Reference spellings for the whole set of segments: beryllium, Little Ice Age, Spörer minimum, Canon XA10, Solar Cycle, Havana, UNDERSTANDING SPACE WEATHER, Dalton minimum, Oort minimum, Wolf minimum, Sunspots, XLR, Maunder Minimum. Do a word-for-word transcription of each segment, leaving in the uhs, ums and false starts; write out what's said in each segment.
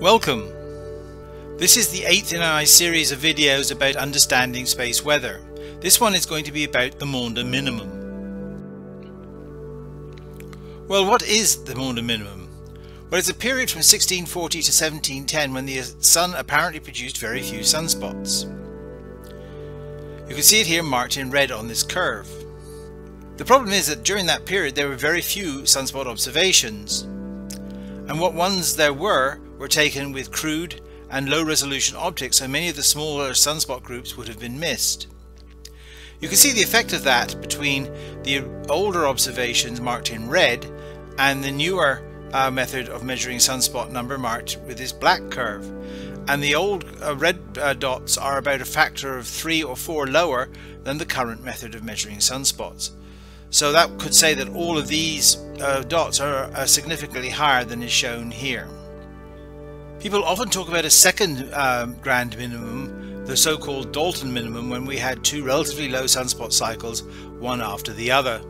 Welcome! This is the eighth in our series of videos about understanding space weather. This one is going to be about the Maunder minimum. Well, what is the Maunder minimum? Well, it's a period from sixteen forty to seventeen ten when the Sun apparently produced very few sunspots. You can see it here marked in red on this curve. The problem is that during that period there were very few sunspot observations, and what ones there were were taken with crude and low-resolution optics, so many of the smaller sunspot groups would have been missed. You can see the effect of that between the older observations marked in red and the newer uh, method of measuring sunspot number marked with this black curve. And the old uh, red uh, dots are about a factor of three or four lower than the current method of measuring sunspots. So that could say that all of these uh, dots are, are significantly higher than is shown here. People often talk about a second uh, grand minimum, the so-called Dalton minimum, when we had two relatively low sunspot cycles, one after the other.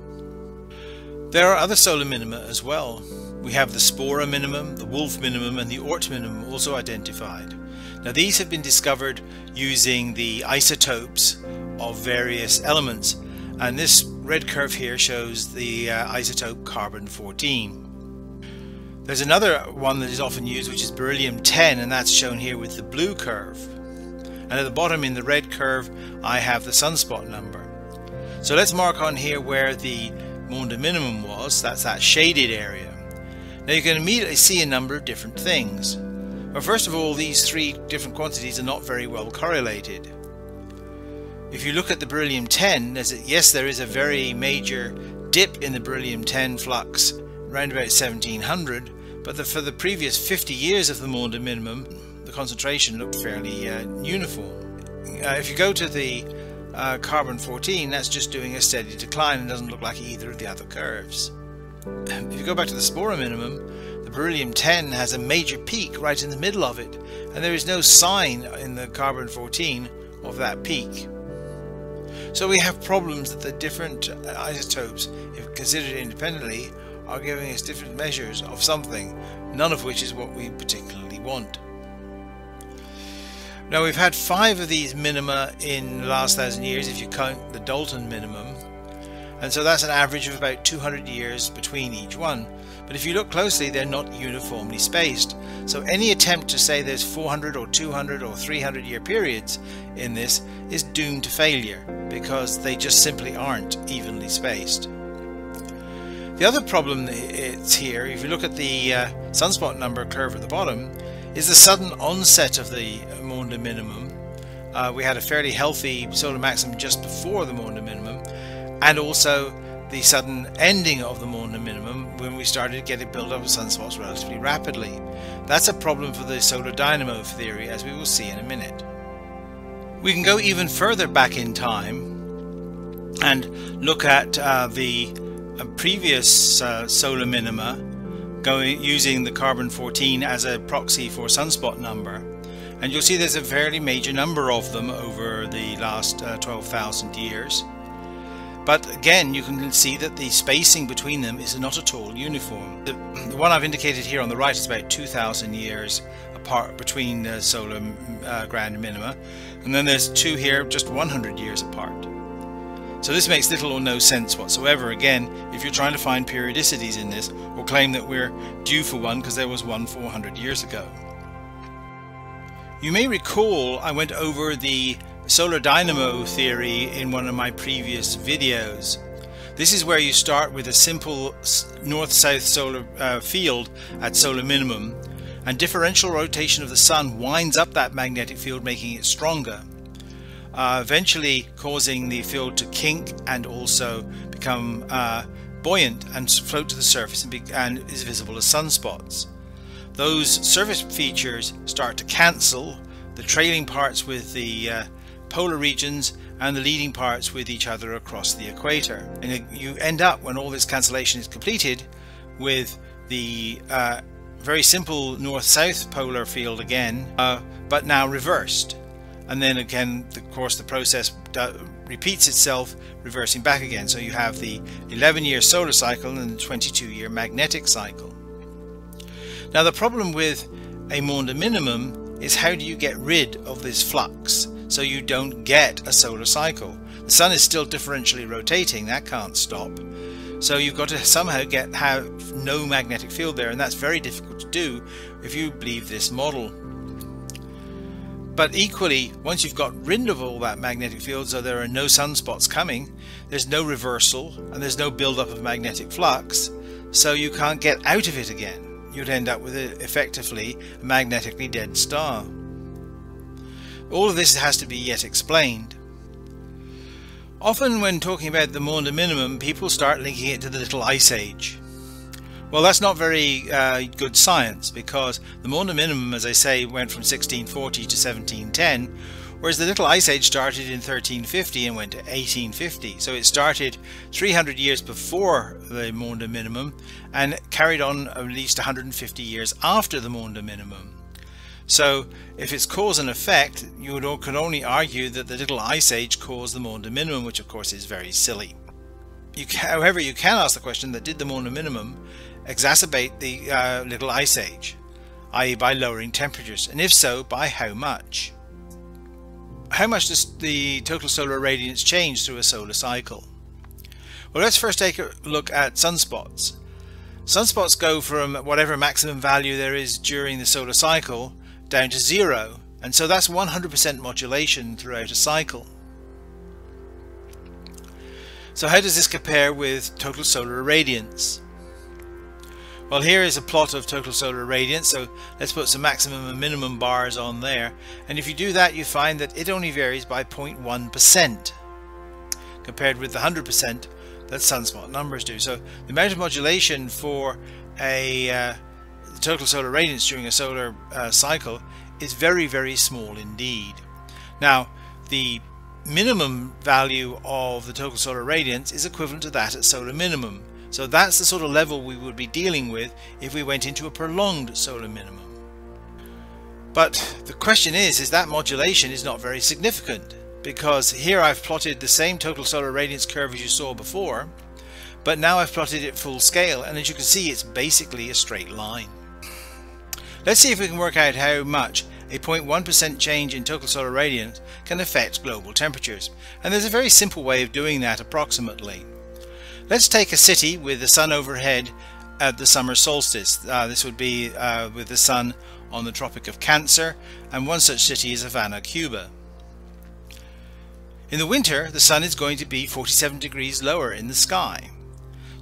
There are other solar minima as well. We have the Spörer minimum, the Wolf minimum and the Oort minimum also identified. Now these have been discovered using the isotopes of various elements, and this red curve here shows the uh, isotope carbon fourteen. There's another one that is often used, which is beryllium ten, and that's shown here with the blue curve. And at the bottom in the red curve I have the sunspot number. So let's mark on here where the Maunder minimum was. That's that shaded area. Now you can immediately see a number of different things. Well, first of all, these three different quantities are not very well correlated. If you look at the beryllium ten, there's a, yes there is a very major dip in the beryllium ten flux around about seventeen hundred, but the, for the previous fifty years of the Maunder minimum, the concentration looked fairly uh, uniform. Uh, if you go to the uh, carbon fourteen, that's just doing a steady decline and doesn't look like either of the other curves. If you go back to the Spörer minimum, the beryllium ten has a major peak right in the middle of it, and there is no sign in the carbon fourteen of that peak. So we have problems that the different isotopes, if considered independently, are giving us different measures of something, none of which is what we particularly want. Now we've had five of these minima in the last thousand years if you count the Dalton minimum, and so that's an average of about two hundred years between each one. But if you look closely, they're not uniformly spaced, so any attempt to say there's four hundred or two hundred or three hundred year periods in this is doomed to failure, because they just simply aren't evenly spaced. The other problem that's here, if you look at the uh, sunspot number curve at the bottom, is the sudden onset of the Maunder minimum. Uh, we had a fairly healthy solar maximum just before the Maunder minimum, and also the sudden ending of the Maunder minimum when we started getting build-up of sunspots relatively rapidly. That's a problem for the solar dynamo theory, as we will see in a minute. We can go even further back in time and look at uh, the A previous uh, solar minima going using the carbon fourteen as a proxy for sunspot number, and you'll see there's a fairly major number of them over the last uh, twelve thousand years, but again you can see that the spacing between them is not at all uniform. The, the one I've indicated here on the right is about two thousand years apart between the solar uh, grand minima, and then there's two here just one hundred years apart. So this makes little or no sense whatsoever, again, if you're trying to find periodicities in this, or claim that we're due for one because there was one four hundred years ago. You may recall I went over the solar dynamo theory in one of my previous videos. This is where you start with a simple north-south solar uh, field at solar minimum, and differential rotation of the Sun winds up that magnetic field, making it stronger. Uh, eventually causing the field to kink and also become uh, buoyant and float to the surface and, be and is visible as sunspots. Those surface features start to cancel, the trailing parts with the uh, polar regions and the leading parts with each other across the equator. And you end up, when all this cancellation is completed, with the uh, very simple north-south polar field again, uh, but now reversed. And then again, of course, the process repeats itself, reversing back again. So you have the eleven year solar cycle and the twenty-two year magnetic cycle. Now the problem with a Maunder minimum is how do you get rid of this flux so you don't get a solar cycle. The Sun is still differentially rotating, that can't stop. So you've got to somehow get have no magnetic field there, and that's very difficult to do if you believe this model. But equally, once you've got rid of all that magnetic field so there are no sunspots coming, there's no reversal and there's no buildup of magnetic flux, so you can't get out of it again. You'd end up with a, effectively a magnetically dead star. All of this has to be yet explained. Often when talking about the Maunder minimum, people start linking it to the Little Ice Age. Well, that's not very uh, good science, because the Maunder minimum, as I say, went from sixteen forty to seventeen ten, whereas the Little Ice Age started in thirteen fifty and went to eighteen fifty. So it started three hundred years before the Maunder minimum and carried on at least one hundred fifty years after the Maunder minimum. So if it's cause and effect, you would, could only argue that the Little Ice Age caused the Maunder minimum, which of course is very silly. You can, however, you can ask the question that did the Maunder minimum exacerbate the uh, Little Ice Age, that is by lowering temperatures, and if so, by how much? How much does the total solar radiance change through a solar cycle? Well, let's first take a look at sunspots. Sunspots go from whatever maximum value there is during the solar cycle down to zero, and so that's one hundred percent modulation throughout a cycle. So how does this compare with total solar irradiance? Well, here is a plot of total solar irradiance, so let's put some maximum and minimum bars on there, and if you do that you find that it only varies by zero point one percent compared with the one hundred percent that sunspot numbers do. So the amount of modulation for a uh, total solar irradiance during a solar uh, cycle is very, very small indeed. Now, the minimum value of the total solar irradiance is equivalent to that at solar minimum. So that's the sort of level we would be dealing with if we went into a prolonged solar minimum. But the question is, is that modulation is not very significant, because here I've plotted the same total solar irradiance curve as you saw before, but now I've plotted it full scale, and as you can see, it's basically a straight line. Let's see if we can work out how much a zero point one percent change in total solar irradiance can affect global temperatures. And there's a very simple way of doing that approximately. Let's take a city with the sun overhead at the summer solstice. Uh, this would be uh, with the sun on the Tropic of Cancer, and one such city is Havana, Cuba. In the winter, the sun is going to be forty-seven degrees lower in the sky.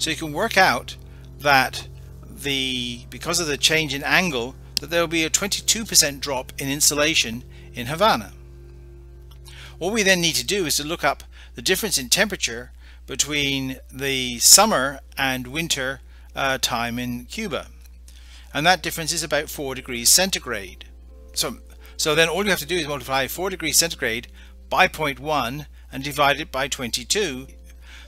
So you can work out that the because of the change in angle, that there will be a twenty-two percent drop in insolation in Havana. All we then need to do is to look up the difference in temperature between the summer and winter uh, time in Cuba, and that difference is about four degrees centigrade. So, so then all you have to do is multiply four degrees centigrade by zero point one and divide it by twenty-two.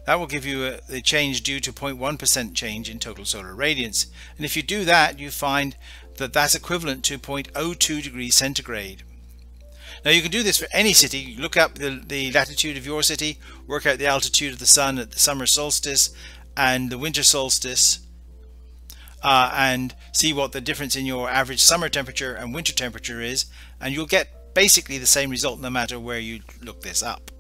That will give you a, the change due to zero point one percent change in total solar radiance. And if you do that, you find that that's equivalent to zero point zero two degrees centigrade. Now you can do this for any city. You look up the, the latitude of your city, work out the altitude of the sun at the summer solstice and the winter solstice, uh, and see what the difference in your average summer temperature and winter temperature is, and you'll get basically the same result no matter where you look this up.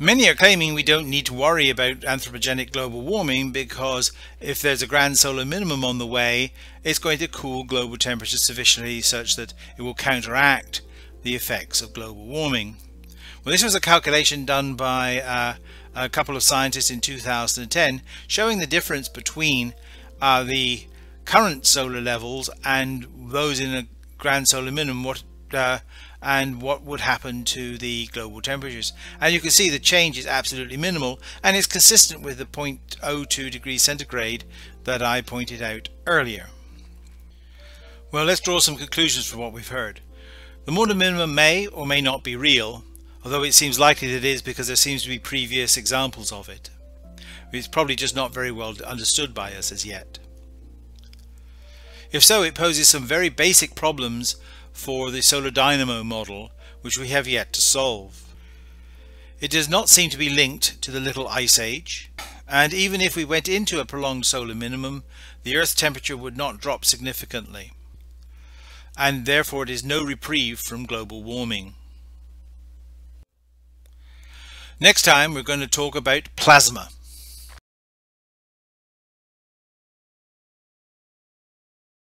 Many are claiming we don't need to worry about anthropogenic global warming, because if there's a grand solar minimum on the way, it's going to cool global temperatures sufficiently such that it will counteract the effects of global warming. Well, this was a calculation done by uh, a couple of scientists in two thousand ten showing the difference between uh, the current solar levels and those in a grand solar minimum, what uh, and what would happen to the global temperatures. And you can see the change is absolutely minimal, and it's consistent with the zero point zero two degrees centigrade that I pointed out earlier. Well, let's draw some conclusions from what we've heard. The Maunder minimum may or may not be real, although it seems likely that it is because there seems to be previous examples of it. It's probably just not very well understood by us as yet. If so, it poses some very basic problems for the solar dynamo model, which we have yet to solve. It does not seem to be linked to the Little Ice Age, and even if we went into a prolonged solar minimum, the Earth's temperature would not drop significantly. and therefore it is no reprieve from global warming. Next time we're going to talk about plasma.